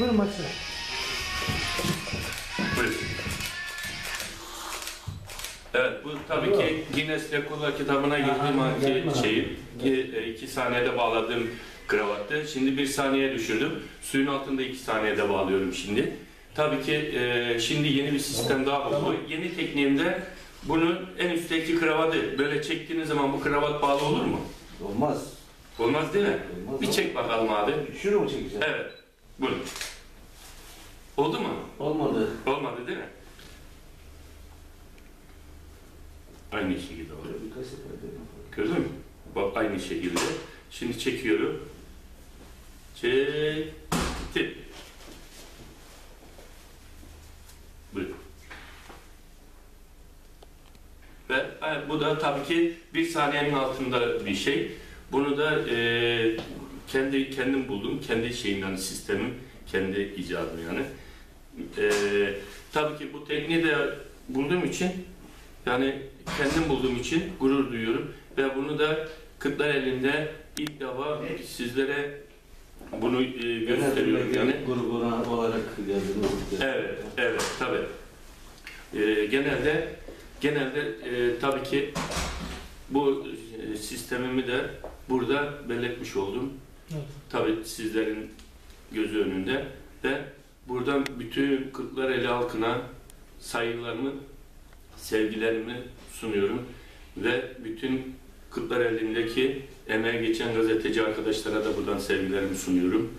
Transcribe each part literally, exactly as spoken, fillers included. Buyurun maçı. Buyurun. Evet, bu tabii Buyur. ki Guinness Rekorlar Kitabı'na girdiğim anki şeyi, iki saniyede bağladığım kravattı. Şimdi bir saniye düşürdüm. Suyun altında iki saniyede bağlıyorum şimdi. Tabii ki e, şimdi yeni bir sistem daha oldu. Tamam. Yeni tekniğimde bunun en üstteki kravatı böyle çektiğiniz zaman bu kravat bağlı olur mu? Olmaz. Olmaz değil mi? Olmaz, bir çek bakalım abi. Şunu mu çekeceğim? Evet. Buyurun. Oldu mu? Olmadı. Olmadı değil mi? Aynı şekilde oluyor. Gördün mü? Bak aynı şekilde. Şimdi çekiyorum. Çektim. Buyurun. Ve bu da tabii ki bir saniyenin altında bir şey. Bunu da e, kendi kendim buldum, kendi şeyim yani sistemim, kendi icadım yani. E, tabii ki bu tekniği de bulduğum için, yani kendim bulduğum için gurur duyuyorum ve bunu da Kırklareli'nde ilk defa sizlere bunu e, gösteriyorum yani. Grubuna olarak yazdınız. Evet, evet, tabii. E, genelde, genelde e, tabii ki bu e, sistemimi de burada belirtmiş oldum. Evet. Tabii sizlerin gözü önünde ve buradan bütün Kırklareli halkına saygılarımı, sevgilerimi sunuyorum ve bütün Kırklareli'ndeki emeğe geçen gazeteci arkadaşlara da buradan sevgilerimi sunuyorum.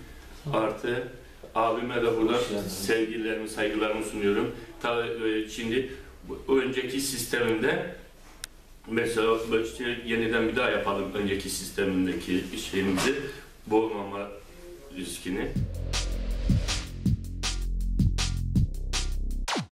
Artı abime de buradan sevgilerimi, saygılarımı sunuyorum. Tabii şimdi önceki sistemimde mesela işte yeniden bir daha yapalım önceki sistemindeki şeyimizi, boğulmama riskini.